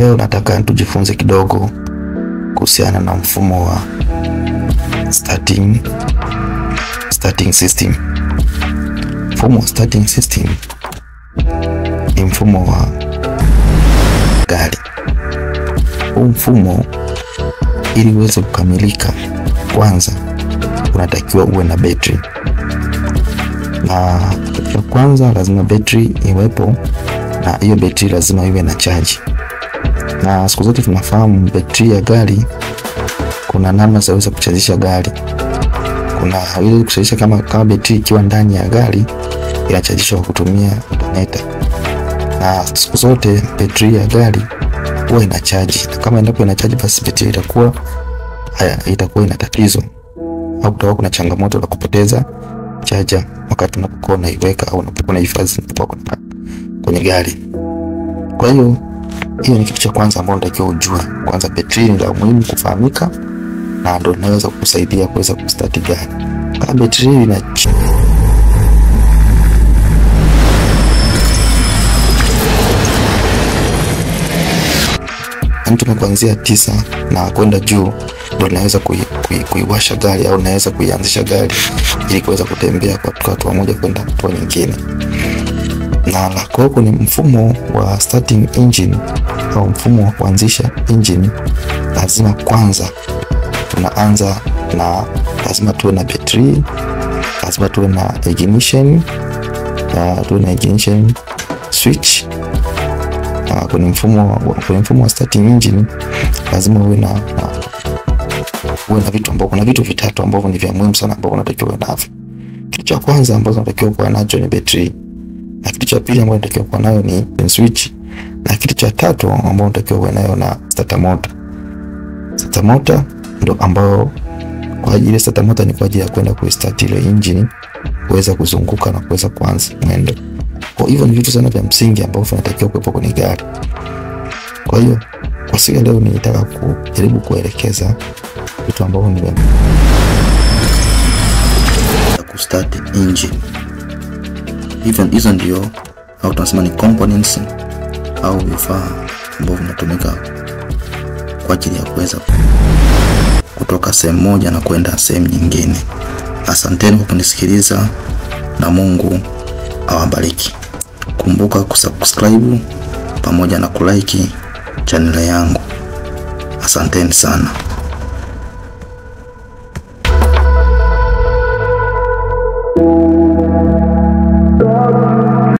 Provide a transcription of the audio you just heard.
Leo nataka tujifunze kidogo kuhusiana na mfumo wa starting system. Mfumo wa starting system ni mfumo wa gari. Huu mfumo ili uweze kukamilika, kwanza unatakiwa uwe na battery. Na kwa kwanza lazima battery iwepo, na hiyo battery lazima iwe na charge. Na siku zote tunafahamu battery ya gari kuna namna za kuweza kuchajisha gari. Kuna ile kuchajisha kama battery ikiwa ndani ya gari inachajishwa kwa kutumia detonator. Na siku zote battery ya gari huwa ina charge. Kama endapo ina charge basi battery itakuwa ina tatizo au kutakuwa kuna changamoto la kupoteza charger wakati unapokuwa unaiweka au unapokuwa unahifadhi kwenye gari. Kwa hiyo ni kitu cha kwanza ambao unatakiwa ujue. Kwanza battery ni la muhimu kufahamika, na ndio inaweza kukusaidia kuweza kustart gari. Kama battery ina mtu kuanzia 9 na kwenda juu ndio naweza kuiwasha gari au naweza kuianzisha gari ili kuweza kutembea kwa hatua moja kwenda hatua nyingine. Na kwa hiyo ni mfumo wa starting engine au mfumo wa kuanzisha engine, lazima kwanza tunaanza na lazima tuwe na battery, lazima tuwe na ignition, switch. Kwenye mfumo wa starting engine lazima uwe na vitu ambavyo kuna vitu vitatu ambavyo ni vya muhimu sana ambavyo unatakiwa navyo. Kitu cha kwanza ambacho unatakiwa kuwa nacho ni battery, na kitu cha pili ambacho unatakiwa kuwa nayo ni switch, na kitu cha tatu ambacho unatakiwa kuwa nayo na starter motor. Starter motor ndio ambao kwa ajili ya starter motor ni kwa ajili ya kwenda kuistart ile engine kuweza kuzunguka na kuweza kuanza mwendo. Kwa hivyo ni vitu sana vya msingi ambao unatakiwa kuwepo kwenye gari. Kwa hiyo kwa siku ya leo nilitaka kujaribu kuelekeza vitu ambavyo ni vya kustart engine. Hizo ndio au tunasema ni components au vifaa ambavyo vinatumika kwa ajili ya kuweza kutoka sehemu moja na kwenda sehemu nyingine. Asanteni kwa kunisikiliza na Mungu awabariki. Kumbuka kusubscribe pamoja na kulike channel yangu. Asanteni sana.